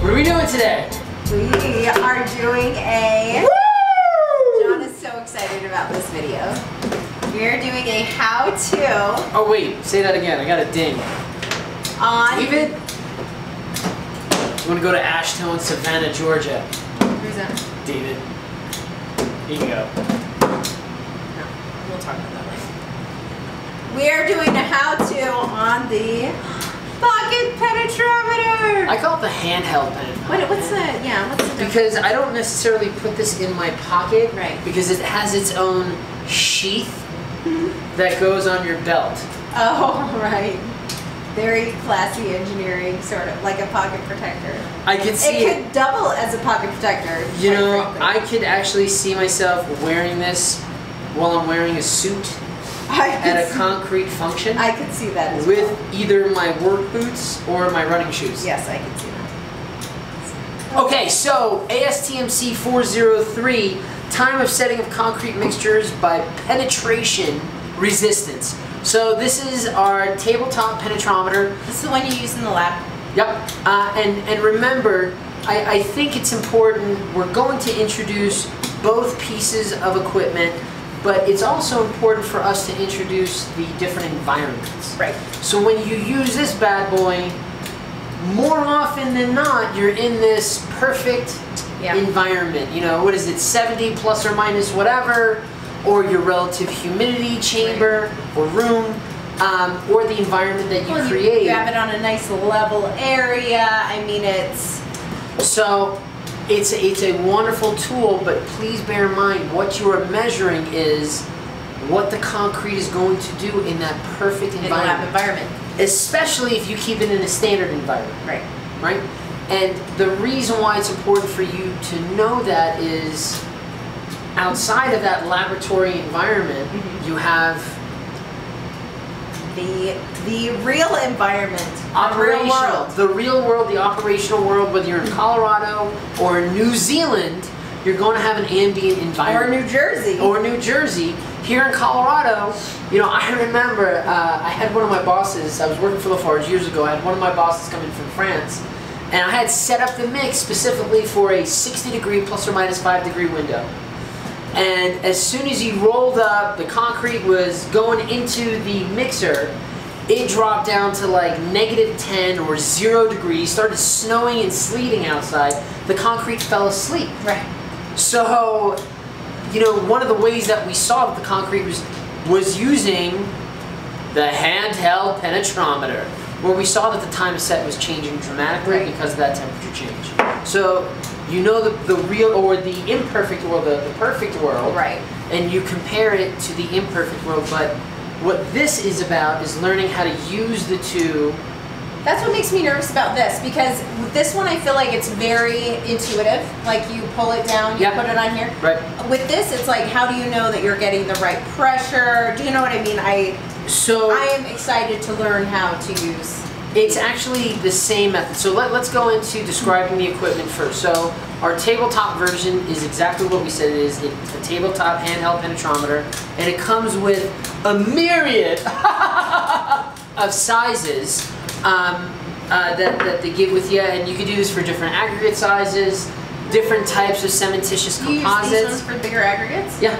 What are we doing today? We are doing a... Woo! John is so excited about this video. We're doing a how-to... Oh wait, say that again. I got a ding. On... David? I'm gonna go to Ashton, Savannah, Georgia. Who's that? David. Here you go. No, we'll talk about that later. We are doing a how-to on the... Pocket penetrometer! I call it the handheld penetrometer. What's the difference? Because I don't necessarily put this in my pocket, right? Because it has its own sheath that goes on your belt. Oh, right. Very classy engineering, sort of like a pocket protector. I could see it could double as a pocket protector. You know, I could actually see myself wearing this while I'm wearing a suit. At a concrete function. I could see that as well. With either my work boots or my running shoes. Yes, I could see that. Okay, so ASTM C 403, time of setting of concrete mixtures by penetration resistance. So this is our tabletop penetrometer. This is the one you use in the lab? Yep. And remember, I think it's important, we're going to introduce both pieces of equipment, but it's also important for us to introduce the different environments. Right. So when you use this bad boy, more often than not, you're in this perfect environment. You know, what is it, 70 plus or minus whatever, or your relative humidity chamber or room, or the environment that you create. You grab it on a nice level area. I mean, it's... So... It's a wonderful tool, but please bear in mind what you are measuring is what the concrete is going to do in that perfect environment. Especially if you keep it in a standard environment. Right. Right? And the reason why it's important for you to know that is outside of that laboratory environment, you have the real environment, the operational world, whether you're in Colorado or New Zealand, you're going to have an ambient environment. Or New Jersey. Or New Jersey. Here in Colorado, you know, I remember I had one of my bosses, I was working for Lafarge years ago, I had one of my bosses come in from France, and I had set up the mix specifically for a 60-degree plus or minus 5-degree window. And as soon as he rolled up, the concrete was going into the mixer, it dropped down to like -10 or 0 degrees, started snowing and sleeting outside, the concrete fell asleep. Right. So, you know, one of the ways that we saw that the concrete was using the handheld penetrometer, where we saw that the time set was changing dramatically because of that temperature change. So, you know the real or the imperfect world, the perfect world, and you compare it to the imperfect world, but what this is about is learning how to use the two. That's what makes me nervous about this, because with this one I feel like it's very intuitive, like you pull it down, you put it on here. Right. With this it's like, how do you know that you're getting the right pressure? Do you know what I mean? I am excited to learn how to use. It's actually the same method. So let's go into describing the equipment first. So our tabletop version is exactly what we said it is. It's a tabletop handheld penetrometer, and it comes with a myriad of sizes that they give with you, and you can do this for different aggregate sizes, different types of cementitious composites. You use these ones for bigger aggregates? Yeah.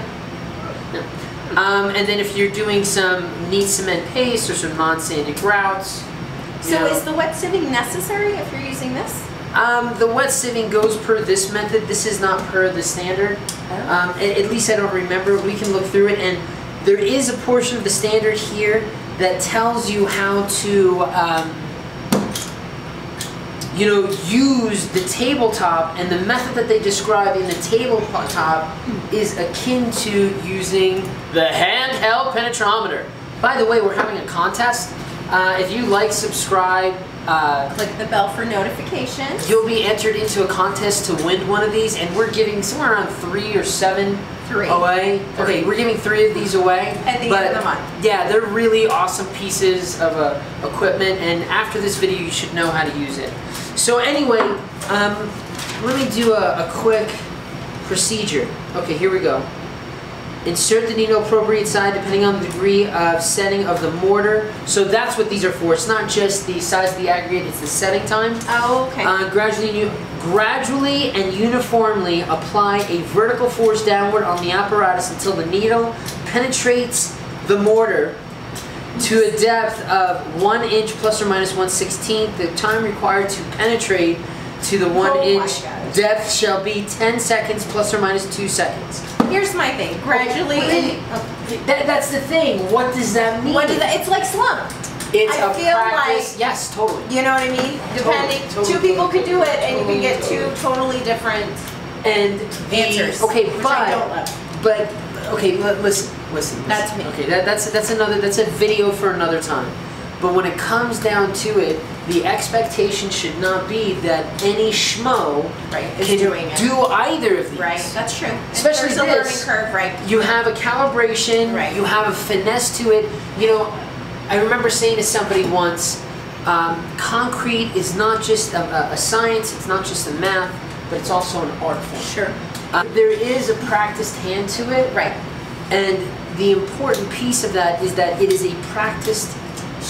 And then if you're doing some neat cement paste or some non-sanded grouts. So is the wet sieving necessary if you're using this? The wet sieving goes per this method. This is not per the standard. At least I don't remember. We can look through it, and there is a portion of the standard here that tells you how to, you know, use the tabletop, and the method that they describe in the tabletop is akin to using the handheld penetrometer. By the way, we're having a contest. If you like, subscribe, click the bell for notifications. You'll be entered into a contest to win one of these, and we're giving somewhere around 3 or 7 away. Okay, we're giving 3 of these away. At the end of the month. Yeah, they're really awesome pieces of equipment, and after this video you should know how to use it. So anyway, let me do a quick procedure. Okay, here we go. Insert the needle appropriate side depending on the degree of setting of the mortar. So that's what these are for. It's not just the size of the aggregate, it's the setting time. Oh, okay. Gradually and uniformly apply a vertical force downward on the apparatus until the needle penetrates the mortar to a depth of 1 inch plus or minus 1/16. The time required to penetrate to the 1 inch depth shall be 10 seconds plus or minus 2 seconds. Here's my thing. Gradually. Okay. That's the thing. What does that mean? It's like slump. It's I a feel practice. Like, yes, totally. You know what I mean? Depending, totally. Two people could do it, and you can get two totally different answers. Okay, which but I don't love. But okay, listen. That's me. Okay, that's a video for another time. But when it comes down to it, the expectation should not be that any schmo can do either of these. Right, that's true. Especially there's a learning curve, right? You have a calibration, right. You have a finesse to it. You know, I remember saying to somebody once, concrete is not just a science, it's not just a math, but it's also an art form. Sure. There is a practiced hand to it. Right. And the important piece of that is that it is a practiced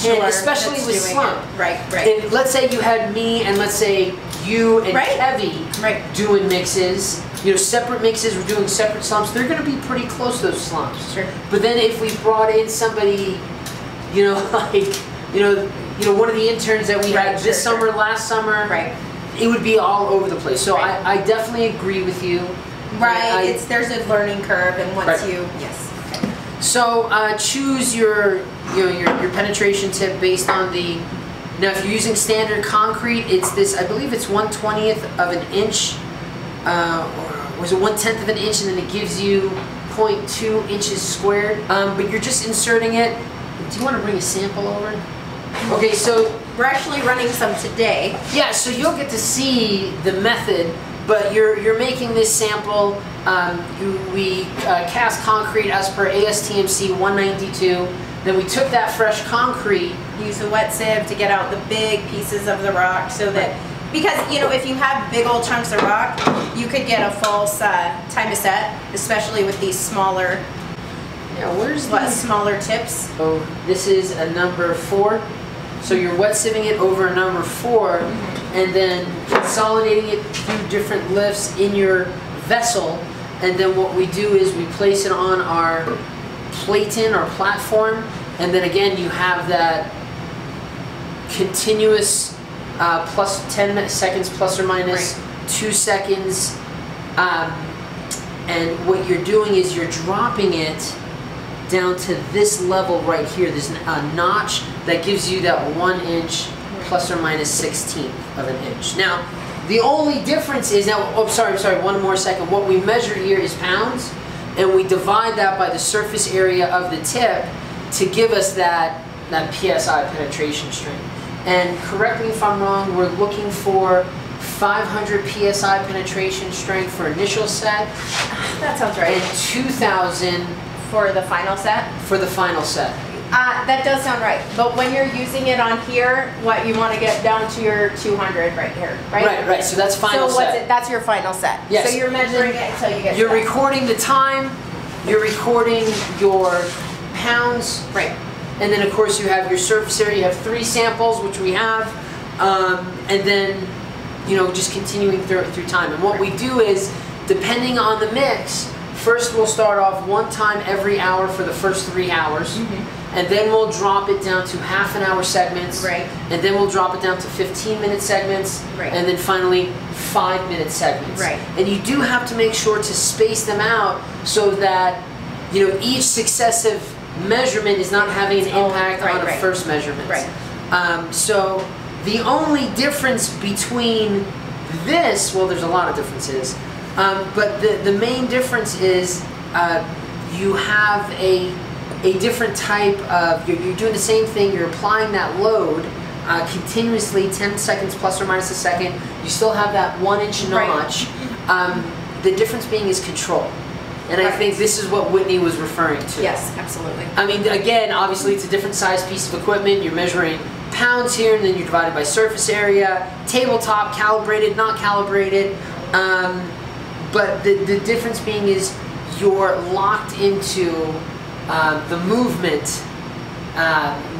and especially with slump. Right. And let's say you had me and let's say you and Kevy doing mixes, you know, separate mixes, we're doing separate slumps, they're going to be pretty close to those slumps. Sure. But then if we brought in somebody, you know, like, you know, one of the interns that we had this summer, last summer, it would be all over the place. So I definitely agree with you. There's a learning curve and once you, So choose your penetration tip based on the, now if you're using standard concrete, it's this, I believe it's 1/20 of an inch, or is it 1/10 of an inch, and then it gives you 0.2 inches squared, but you're just inserting it. Do you want to bring a sample over? Okay, so we're actually running some today. Yeah, so you'll get to see the method. But you're making this sample, we cast concrete as per ASTM C 192, then we took that fresh concrete. Use a wet sieve to get out the big pieces of the rock so that, because you know if you have big old chunks of rock, you could get a false time to set, especially with these smaller, smaller tips. Oh, this is a number 4. So you're wet sieving it over a number 4 and then consolidating it through different lifts in your vessel. And then what we do is we place it on our platen or platform. And then again, you have that continuous plus 10 seconds plus or minus 2 seconds. And what you're doing is you're dropping it down to this level right here. There's a notch that gives you that 1 inch plus or minus 1/16 of an inch. Now, the only difference is, now, oh, sorry, one more second. What we measure here is pounds, and we divide that by the surface area of the tip to give us that PSI penetration strength. And correct me if I'm wrong, we're looking for 500 PSI penetration strength for initial set. That sounds right. And 2,000 for the final set? For the final set. That does sound right. But when you're using it on here, what you want to get down to your 200 right here, right? Right. So that's final set. So what's it? That's your final set. Yes. So you're measuring it until you get. You're recording the time. You're recording your pounds. Right. And then of course you have your surface area. You have 3 samples, which we have, and then you know just continuing through time. And what we do is, depending on the mix, first we'll start off one time every hour for the first 3 hours. And then we'll drop it down to half-an-hour segments. Right. And then we'll drop it down to 15-minute segments. Right. And then finally, 5-minute segments. Right. And you do have to make sure to space them out so that you know each successive measurement is not having an impact on the first measurement. Right. So the only difference between this, well, there's a lot of differences, but the main difference is you have a different type of, you're doing the same thing, you're applying that load continuously 10 seconds plus or minus a second, you still have that 1 inch notch. The difference being is control. And I think this is what Whitney was referring to. Yes, absolutely. I mean, again, obviously it's a different size piece of equipment, you're measuring pounds here and then you're divided by surface area, tabletop, calibrated, not calibrated, but the difference being is you're locked into the movement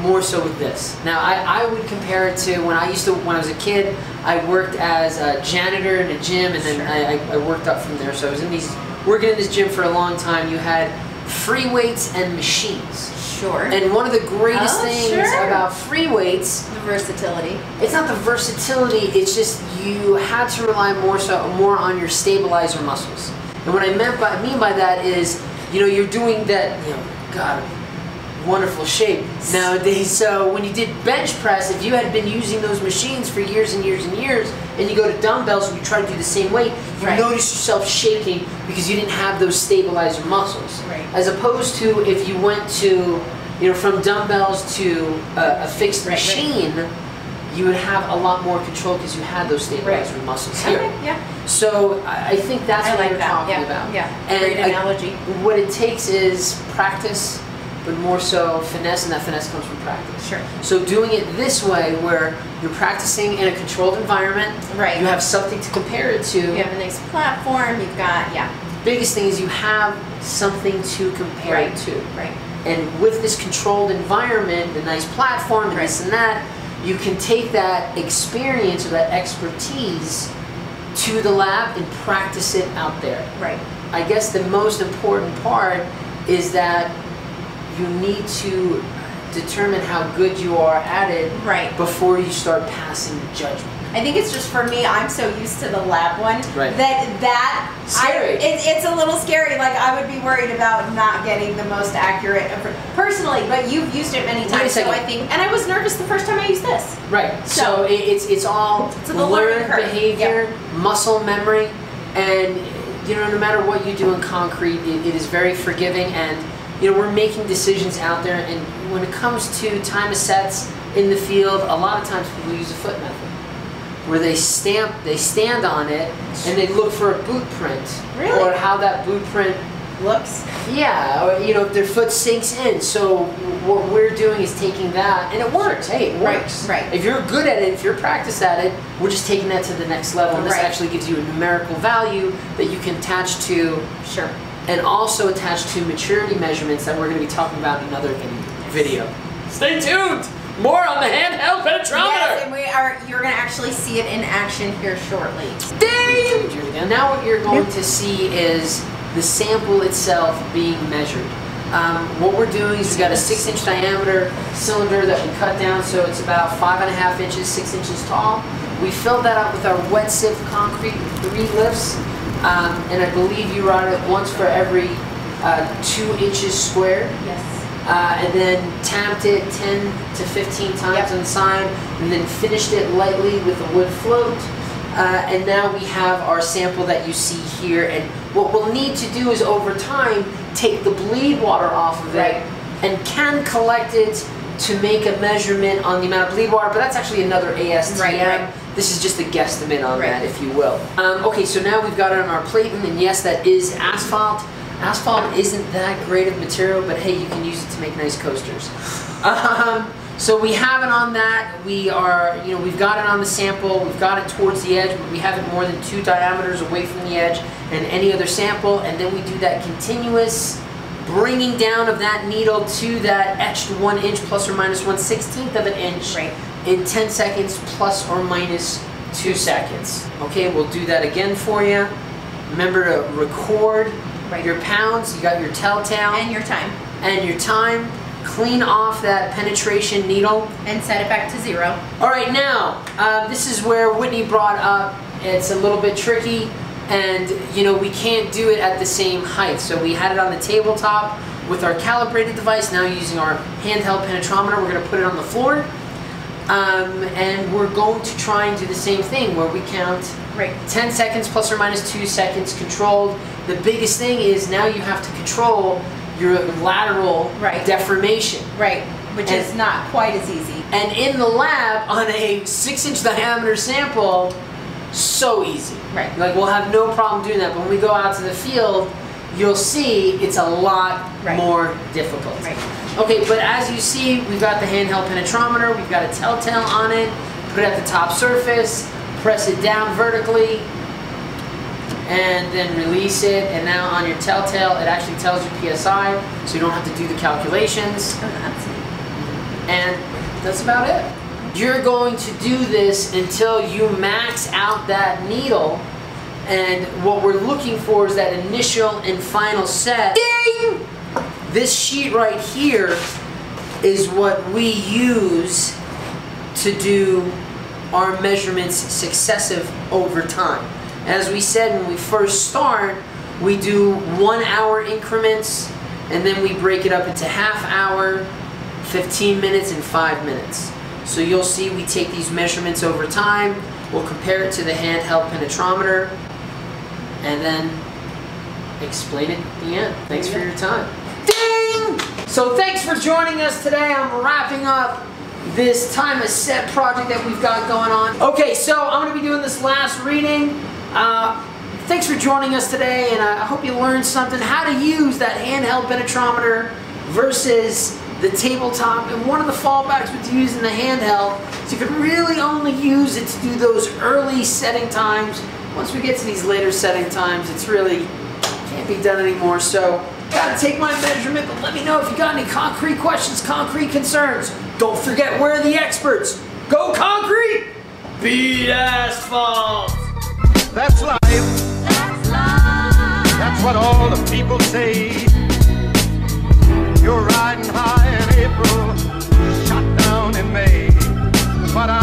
more so with this. Now, I would compare it to when I was a kid, I worked as a janitor in a gym, and then I worked up from there. So I was working in this gym for a long time. You had free weights and machines. Sure. And one of the greatest things about free weights, the versatility. It's not the versatility, it's just you had to rely more on your stabilizer muscles. And what I mean by that is, you're doing that, God, wonderful shape nowadays. So when you did bench press, if you had been using those machines for years and years and years, and you go to dumbbells and you try to do the same weight, you notice yourself shaking because you didn't have those stabilizer muscles. Right. As opposed to if you went to, from dumbbells to a fixed machine, you would have a lot more control because you had those stabilizer muscles here. Yeah. So I think that's what you're talking about. Yeah. And great analogy. What it takes is practice, but more so finesse, and that finesse comes from practice. Sure. So doing it this way, where you're practicing in a controlled environment, you have something to compare it to. You have a nice platform, you've got, the biggest thing is you have something to compare it to. Right. And with this controlled environment, the nice platform, and this and that, you can take that experience or that expertise to the lab and practice it out there. Right. I guess the most important part is that you need to determine how good you are at it before you start passing judgment. I think it's just, for me, I'm so used to the lab one that scary. It's a little scary. Like, I would be worried about not getting the most accurate personally, but you've used it many times, so I think, and I was nervous the first time I used this. Right. So it's all learned behavior, muscle memory, and no matter what you do in concrete, it is very forgiving, and we're making decisions out there, and when it comes to time of sets in the field, a lot of times people use a foot method, where they stand on it, and they look for a blueprint, or how that blueprint looks. Yeah, or, their foot sinks in. So what we're doing is taking that, and it works. Hey, it works. Right. If you're good at it, if you're practiced at it, we're just taking that to the next level, and this actually gives you a numerical value that you can attach to. Sure. And also attached to maturity measurements that we're going to be talking about in another video. Stay tuned! More on the handheld penetrometer! Yes, and you're going to actually see it in action here shortly. Dang! Now what you're going to see is the sample itself being measured. What we're doing is we've got a 6-inch diameter cylinder that we cut down, so it's about 5.5 inches, 6 inches tall. We filled that up with our wet sieve concrete with 3 lifts. And I believe you run it once for every 2 inches squared. Yes. And then tapped it 10 to 15 times on the side, and then finished it lightly with a wood float. And now we have our sample that you see here. And what we'll need to do is, over time, take the bleed water off of it and can collect it to make a measurement on the amount of bleed water, but that's actually another ASTM. This is just a guesstimate on that, if you will. Okay, so now we've got it on our platen, and yes, that is asphalt. Asphalt isn't that great of material, but hey, you can use it to make nice coasters. So we have it on that. We are, we've got it on the sample. We've got it towards the edge, but we have it more than 2 diameters away from the edge than any other sample, and then we do that continuous bringing down of that needle to that etched 1 inch plus or minus 1/16 of an inch in 10 seconds plus or minus 2 seconds. Okay, we'll do that again for you. Remember to record your pounds. You got your telltale. And your time. And your time. Clean off that penetration needle. And set it back to 0. All right, now, this is where Whitney brought up, it's a little bit tricky. And, we can't do it at the same height. So we had it on the tabletop with our calibrated device. Now using our handheld penetrometer, we're going to put it on the floor. And we're going to try and do the same thing, where we count 10 seconds plus or minus 2 seconds controlled. The biggest thing is now you have to control your lateral deformation. Right. Which is not quite as easy. And in the lab, on a 6-inch diameter sample, so easy. Right. Like, we'll have no problem doing that, but when we go out to the field, you'll see it's a lot more difficult. Right. Okay, but as you see, we've got the handheld penetrometer, we've got a telltale on it, put it at the top surface, press it down vertically, and then release it, and now on your telltale it actually tells you PSI, so you don't have to do the calculations. Oh, absolutely. And that's about it. You're going to do this until you max out that needle, and what we're looking for is that initial and final set. Ding! This sheet right here is what we use to do our measurements successive over time. As we said, when we first start, we do 1 hour increments, and then we break it up into half hour, 15 minutes, and 5 minutes. So you'll see we take these measurements over time, we'll compare it to the handheld penetrometer, and then explain it at the end. Thanks for your time. Ding! So thanks for joining us today. I'm wrapping up this time of set project that we've got going on. Okay, so I'm going to be doing this last reading. Thanks for joining us today, and I hope you learned something, how to use that handheld penetrometer versus the tabletop, and one of the fallbacks with using the handheld is you can really only use it to do those early setting times. Once we get to these later setting times, it's really can't be done anymore. So gotta take my measurement, but let me know if you got any concrete questions, concrete concerns. Don't forget, we're the experts. Go concrete, beat asphalt. That's life. That's life. That's what all the people say. You're riding high in April, shot down in May. But